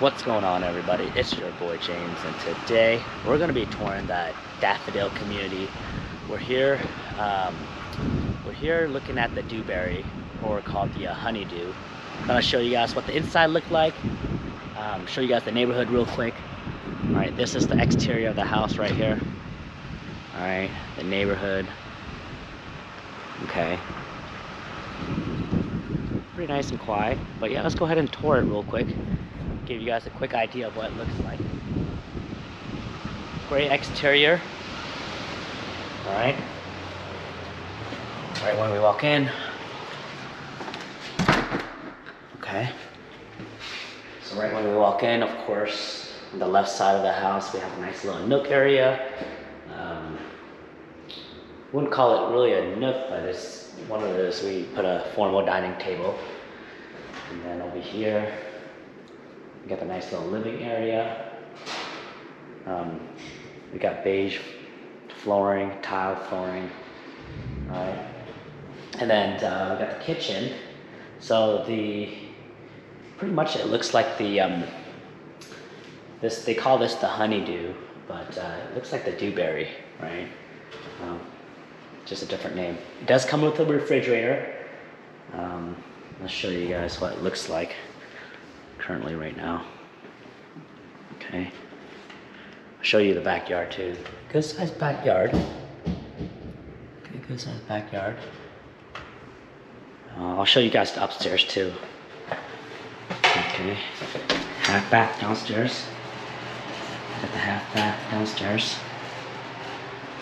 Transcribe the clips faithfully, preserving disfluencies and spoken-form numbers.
What's going on, everybody? It's your boy James, and today we're going to be touring the Daffodil community. We're here um, we're here looking at the Dewberry, or called the uh, Honeydew. I'm going to show you guys what the inside looked like, um, show you guys the neighborhood real quick. Alright, this is the exterior of the house right here. Alright, the neighborhood. Okay. Pretty nice and quiet, but yeah, let's go ahead and tour it real quick. Give you guys a quick idea of what it looks like. Great exterior. All right. Right when we walk in. Okay. So right when we walk in, of course, on the left side of the house, we have a nice little nook area. Um, wouldn't call it really a nook, but it's one of those. We put a formal dining table, and then over here we got the nice little living area. Um, we got beige flooring, tile flooring, right? And then uh, we got the kitchen. So the pretty much it looks like the um, this they call this the Honeydew, but uh, it looks like the Dewberry, right? Um, just a different name. It does come with a refrigerator. Um, I'll show you guys what it looks like currently right now. Okay. I'll show you the backyard too. Good sized backyard. Okay, good sized backyard. Uh, I'll show you guys the upstairs too. Okay. Half bath downstairs. Got the half bath downstairs.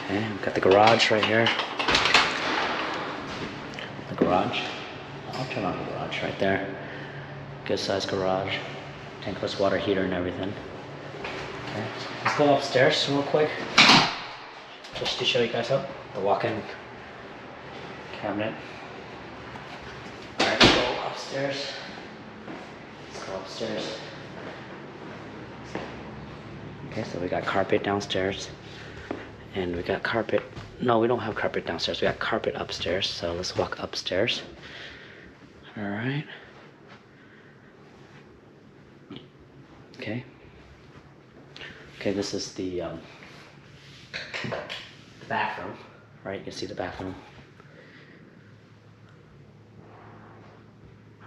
Okay, we've got the garage right here. The garage. I'll turn on the garage right there. Good sized garage. Tankless water heater and everything. Okay. Let's go upstairs real quick. Just to show you guys up. The walk-in cabinet. Alright, let's go upstairs. Let's go upstairs. Okay, so we got carpet downstairs. And we got carpet. No, we don't have carpet downstairs. We got carpet upstairs. So let's walk upstairs. All right. Okay. Okay, this is the um, bathroom. Right, you can see the bathroom.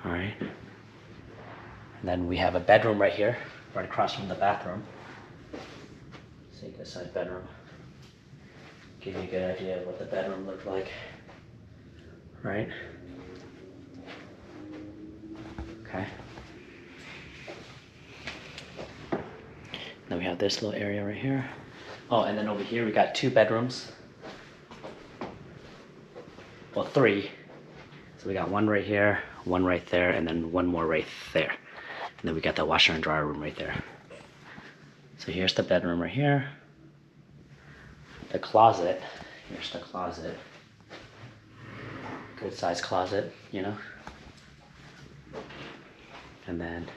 All right. And then we have a bedroom right here, right across from the bathroom. See this side bedroom. Give you a good idea of what the bedroom looked like, right? Okay. Then we have this little area right here. Oh, and then over here we got two bedrooms. Well, three. So we got one right here, one right there, and then one more right there. And then we got that washer and dryer room right there. So here's the bedroom right here. The closet, here's the closet. Good size closet, you know. And then,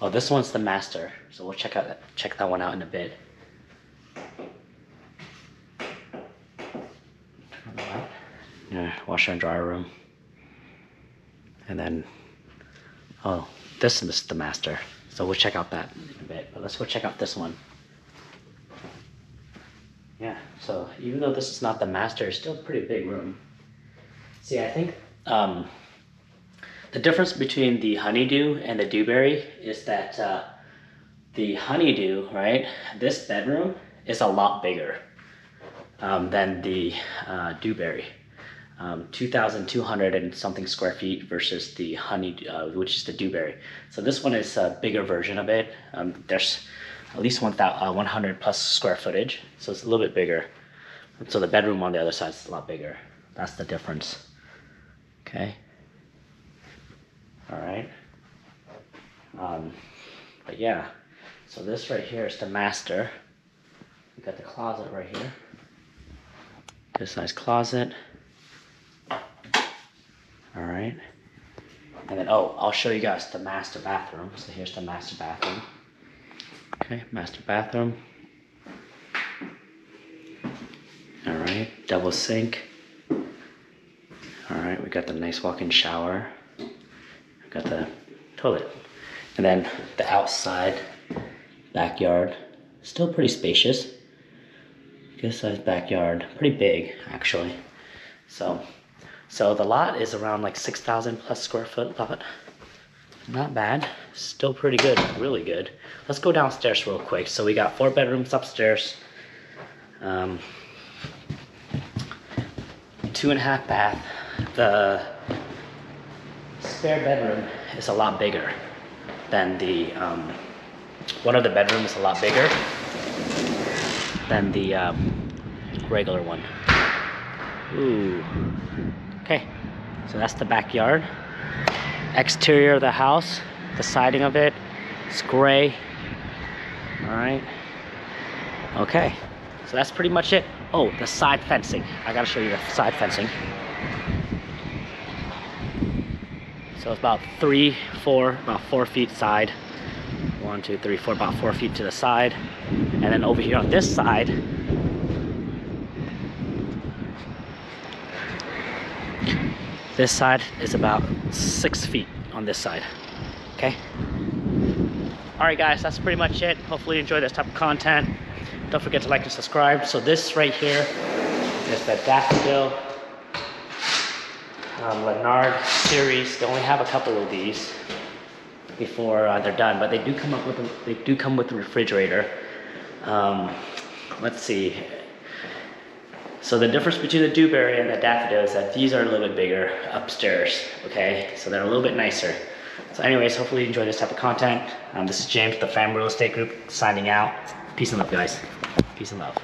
oh, this one's the master. So we'll check out that, check that one out in a bit. Yeah, washer and dryer room. And then, oh, this is the master. So we'll check out that in a bit. But let's go check out this one. Yeah, so even though this is not the master, it's still a pretty big room. See, I think um, the difference between the Honeydew and the Dewberry is that uh, the Honeydew, right, this bedroom is a lot bigger um, than the uh, Dewberry. Um, two thousand two hundred and something square feet versus the Honeydew, uh, which is the Dewberry. So this one is a bigger version of it. Um, there's at least one hundred plus square footage, so it's a little bit bigger. So the bedroom on the other side is a lot bigger. That's the difference. Okay. All right. Um, but yeah, so this right here is the master. We got the closet right here. Good size closet. All right. And then, oh, I'll show you guys the master bathroom. So here's the master bathroom. Okay, master bathroom. All right, double sink. All right, we got the nice walk-in shower. We got the toilet. And then the outside backyard, still pretty spacious. Good sized backyard, pretty big actually. So, so the lot is around like six thousand plus square foot lot. Not bad, still pretty good, really good. Let's go downstairs real quick. So we got four bedrooms upstairs. Um, two and a half bath. The spare bedroom is a lot bigger than the, um, one of the bedrooms is a lot bigger than the um, regular one. Ooh, okay, so that's the backyard. Exterior of the house, the siding of it, it's gray. All right, okay, so that's pretty much it. Oh, the side fencing, I gotta show you the side fencing. So it's about three, four, about four feet side. One, two, three, four, about four feet to the side. And then over here on this side, this side is about six feet on this side, okay? All right, guys, that's pretty much it. Hopefully you enjoyed this type of content. Don't forget to like and subscribe. So this right here is the Daffodil um, Lennar series. They only have a couple of these before uh, they're done, but they do come up with a, they do come with a refrigerator. Um, let's see. So the difference between the Dewberry and the Daffodil is that these are a little bit bigger upstairs, okay? So they're a little bit nicer. So anyways, hopefully you enjoy this type of content. Um, this is James, the Fam Real Estate Group, signing out. Peace and love, guys. Peace and love.